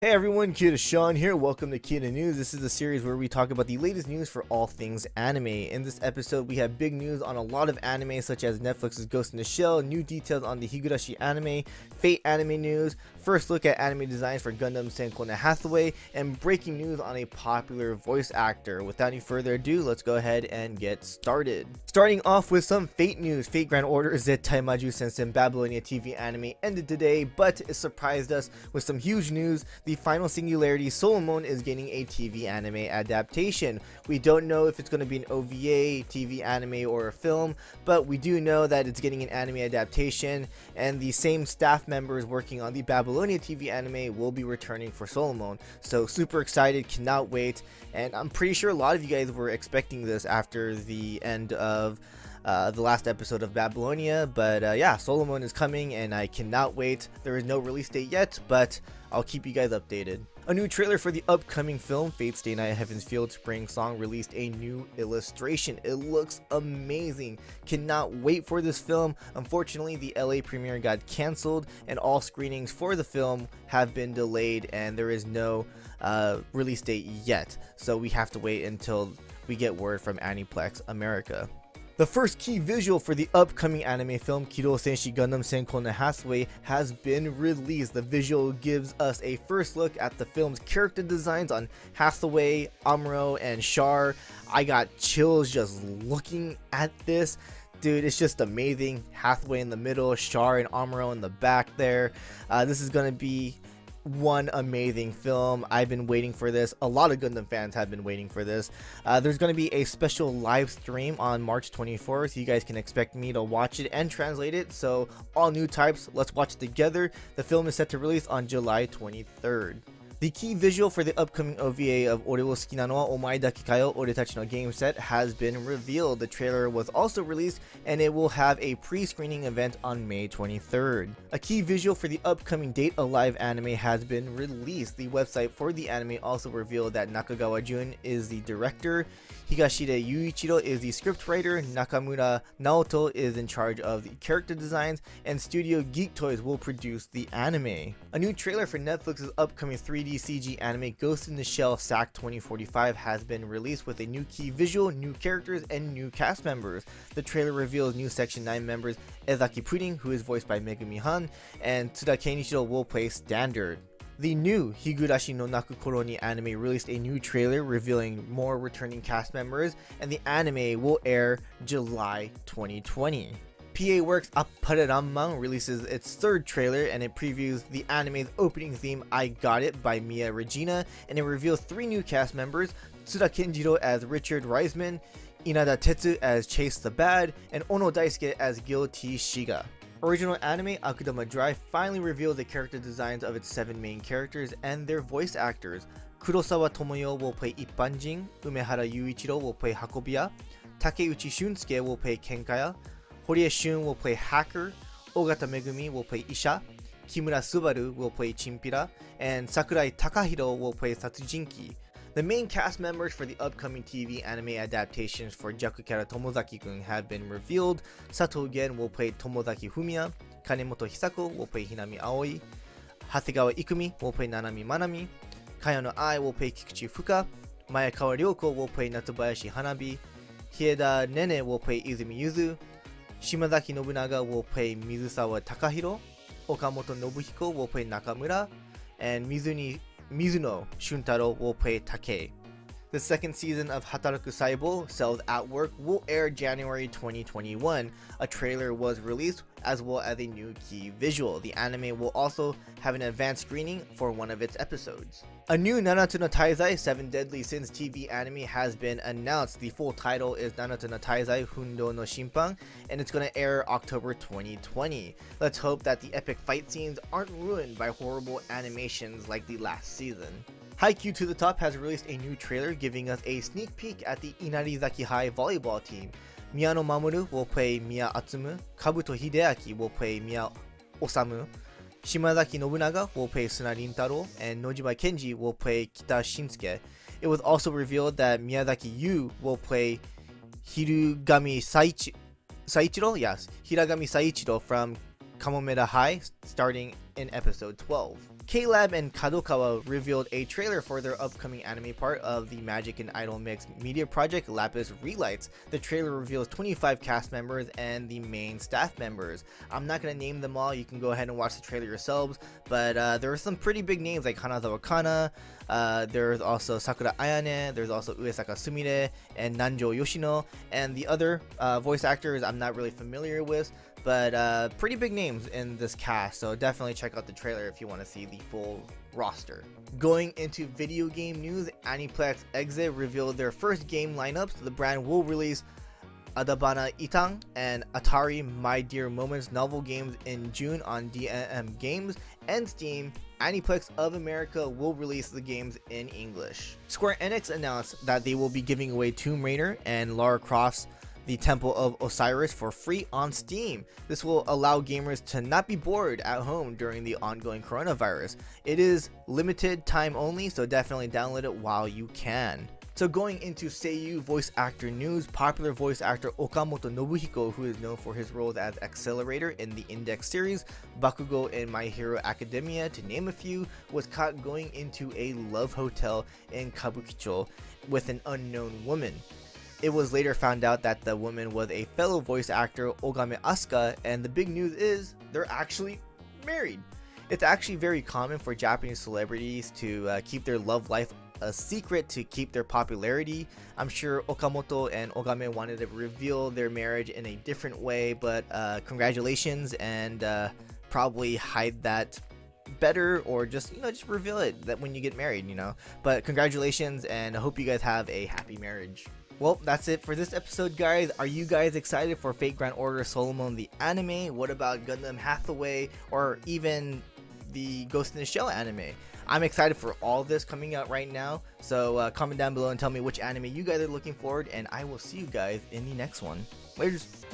Hey everyone, Kita Sean here. Welcome to Kita News. This is the series where we talk about the latest news for all things anime. In this episode, we have big news on a lot of anime, such as Netflix's Ghost in the Shell, new details on the Higurashi anime, Fate anime news, first look at anime designs for Gundam Senkyou no Hathaway, and breaking news on a popular voice actor. Without any further ado, let's go ahead and get started. Starting off with some Fate news. Fate Grand Order, Zettai Majuu Sensen, Babylonia TV anime ended today, but it surprised us with some huge news. The final singularity, Solomon, is getting a TV anime adaptation. We don't know if it's going to be an OVA, TV anime, or a film, but we do know that it's getting an anime adaptation, and the same staff members working on the Babylonia TV anime will be returning for Solomon. So super excited, cannot wait, and I'm pretty sure a lot of you guys were expecting this after the end of the last episode of Babylonia, but yeah, Solomon is coming and I cannot wait. There is no release date yet, but I'll keep you guys updated. A new trailer for the upcoming film, Fate/Stay Night Heaven's Feel, Spring Song, released a new illustration. It looks amazing. Cannot wait for this film. Unfortunately, the LA premiere got canceled and all screenings for the film have been delayed, and there is no release date yet. So we have to wait until we get word from Aniplex America. The first key visual for the upcoming anime film Kiro Senshi Gundam Senkyou no Hathaway has been released. The visual gives us a first look at the film's character designs on Hathaway, Amuro, and Char. I got chills just looking at this. Dude, it's just amazing. Hathaway in the middle, Char and Amuro in the back there. This is going to be one amazing film. I've been waiting for this. A lot of Gundam fans have been waiting for this. There's going to be a special live stream on March 24th. You guys can expect me to watch it and translate it. So all new types, let's watch it together. The film is set to release on July 23rd. The key visual for the upcoming OVA of Ore wo suki na no wa omae dake ka yo, Oretachi no Game Set has been revealed. The trailer was also released and it will have a pre-screening event on May 23rd. A key visual for the upcoming Date a Live anime has been released. The website for the anime also revealed that Nakagawa Jun is the director, Higashida Yuichiro is the scriptwriter, Nakamura Naoto is in charge of the character designs, and Studio Geek Toys will produce the anime. A new trailer for Netflix's upcoming 3D CG anime Ghost in the Shell SAC 2045 has been released with a new key visual, new characters, and new cast members. The trailer reveals new Section 9 members Ezaki Puring, who is voiced by Megumi Han, and Tsuda Kenichiro will play Standard. The new Higurashi no Naku Koro ni anime released a new trailer revealing more returning cast members, and the anime will air July 2020. PA Works' Appare Ranman! Releases its third trailer, and it previews the anime's opening theme I Got It by Mia Regina, and it reveals three new cast members, Tsuda Kenichiro as Richard Reisman, Inada Tetsu as Chase the Bad, and Ono Daisuke as Gil T. Shiga. Original anime Akudama Drive finally revealed the character designs of its 7 main characters and their voice actors. Kurosawa Tomoyo will play Ippanjin, Umehara Yuichiro will play Hakobiya, Takeuchi Shunsuke will play Kenkaya, Horie Shun will play Hacker, Ogata Megumi will play Isha, Kimura Subaru will play Chinpira, and Sakurai Takahiro will play Satsujinki. The main cast members for the upcoming TV anime adaptations for Jakukara Tomozaki-kun have been revealed. Sato Gen will play Tomozaki Fumiya, Kanemoto Hisako will play Hinami Aoi, Hasegawa Ikumi will play Nanami Manami, Kayano Ai will play Kikuchi Fuka, Mayakawa Ryoko will play Natsubayashi Hanabi, Hieda Nene will play Izumi Yuzu, Shimazaki Nobunaga will play Mizusawa Takahiro, Okamoto Nobuhiko will play Nakamura, and Mizuno Shuntaro will play Take. The second season of Hataraku Saibou, Cells at Work, will air January 2021. A trailer was released as well as a new key visual. The anime will also have an advanced screening for one of its episodes. A new Nanatsu no Taizai 7 Deadly Sins TV anime has been announced. The full title is Nanatsu no Taizai Hundou no Shinpan, and it's going to air October 2020. Let's hope that the epic fight scenes aren't ruined by horrible animations like the last season. Haikyuu to the Top has released a new trailer giving us a sneak peek at the Inarizaki High volleyball team. Miyano Mamoru will play Miya Atsumu, Kabuto Hideaki will play Miya Osamu, Shimazaki Nobunaga will play Suna Rintaro, and Nojima Kenji will play Kita Shinsuke. It was also revealed that Miyazaki Yu will play Hiragami Saichiro from Kamomeida High starting in episode 12. K-Lab and Kadokawa revealed a trailer for their upcoming anime part of the Magic and Idol Mix media project Lapis Relights. The trailer reveals 25 cast members and the main staff members. I'm not going to name them all, you can go ahead and watch the trailer yourselves, but there are some pretty big names like Hanazawa Kana, there's also Sakura Ayane, there's also Uesaka Sumire, and Nanjo Yoshino, and the other voice actors I'm not really familiar with, but pretty big names in this cast, so definitely check out the trailer if you want to see the full roster. Going into video game news, Aniplex Exit revealed their first game lineups. The brand will release Adabana Itang and Atari My Dear Moments novel games in June on DMM Games and Steam. Aniplex of America will release the games in English. Square Enix announced that they will be giving away Tomb Raider and Lara Croft's The Temple of Osiris for free on Steam. This will allow gamers to not be bored at home during the ongoing coronavirus. It is limited time only, so definitely download it while you can. So going into Seiyu voice actor news, popular voice actor Okamoto Nobuhiko, who is known for his roles as Accelerator in the Index series, Bakugo in My Hero Academia, to name a few, was caught going into a love hotel in Kabukicho with an unknown woman. It was later found out that the woman was a fellow voice actor, Ogame Asuka, and the big news is they're actually married. It's actually very common for Japanese celebrities to keep their love life a secret to keep their popularity. I'm sure Okamoto and Ogame wanted to reveal their marriage in a different way, but congratulations, and probably hide that better, or just, you know, just reveal it that when you get married, you know. But congratulations, and I hope you guys have a happy marriage. Well, that's it for this episode, guys. Are you guys excited for Fate Grand Order Solomon the anime? What about Gundam Hathaway, or even the Ghost in the Shell anime? I'm excited for all this coming out right now, so comment down below and tell me which anime you guys are looking forward, and I will see you guys in the next one. Laters!